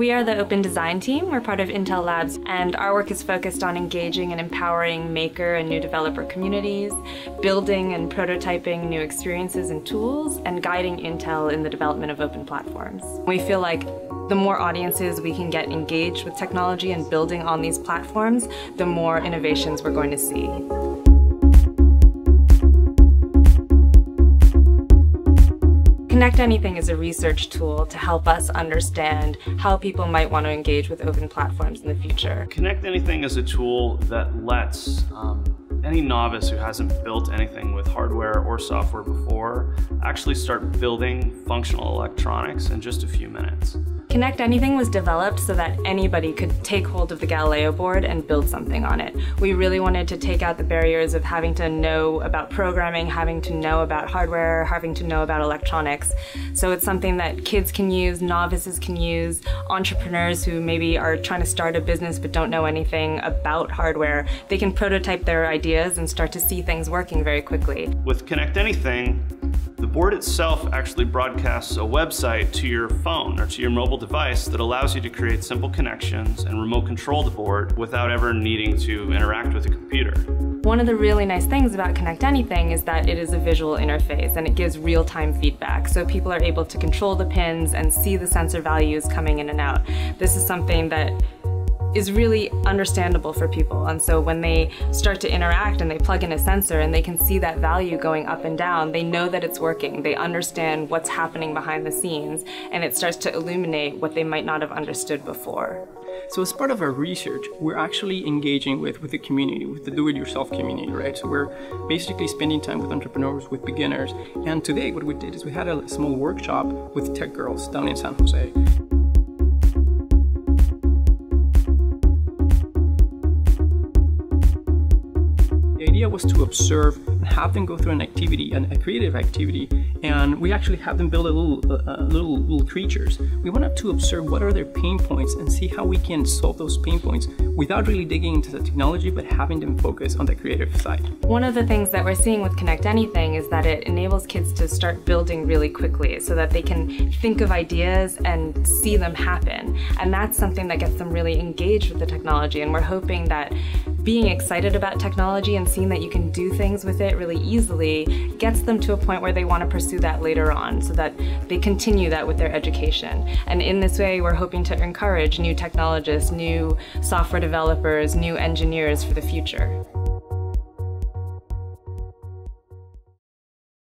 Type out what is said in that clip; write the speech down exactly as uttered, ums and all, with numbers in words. We are the Open Design team. We're part of Intel Labs, and our work is focused on engaging and empowering maker and new developer communities, building and prototyping new experiences and tools, and guiding Intel in the development of open platforms. We feel like the more audiences we can get engaged with technology and building on these platforms, the more innovations we're going to see. Connect Anything is a research tool to help us understand how people might want to engage with open platforms in the future. Connect Anything is a tool that lets um, any novice who hasn't built anything with hardware or software before actually start building functional electronics in just a few minutes. Connect Anything was developed so that anybody could take hold of the Galileo board and build something on it. We really wanted to take out the barriers of having to know about programming, having to know about hardware, having to know about electronics. So it's something that kids can use, novices can use, entrepreneurs who maybe are trying to start a business but don't know anything about hardware. They can prototype their ideas and start to see things working very quickly. With Connect Anything, the board itself actually broadcasts a website to your phone or to your mobile device that allows you to create simple connections and remote control the board without ever needing to interact with a computer. One of the really nice things about Connect Anything is that it is a visual interface and it gives real-time feedback, so people are able to control the pins and see the sensor values coming in and out. This is something that is really understandable for people, and so when they start to interact and they plug in a sensor and they can see that value going up and down, they know that it's working, they understand what's happening behind the scenes, and it starts to illuminate what they might not have understood before. So as part of our research, we're actually engaging with, with the community, with the do-it-yourself community, right? So we're basically spending time with entrepreneurs, with beginners, and today what we did is we had a small workshop with tech girls down in San Jose. The idea was to observe and have them go through an activity, an, a creative activity, and we actually have them build a little, uh, little, little creatures. We wanted to observe what are their pain points and see how we can solve those pain points without really digging into the technology, but having them focus on the creative side. One of the things that we're seeing with Connect Anything is that it enables kids to start building really quickly so that they can think of ideas and see them happen. And that's something that gets them really engaged with the technology, and we're hoping that being excited about technology and seeing that you can do things with it really easily gets them to a point where they want to pursue that later on, so that they continue that with their education. And in this way, we're hoping to encourage new technologists, new software developers, new engineers for the future.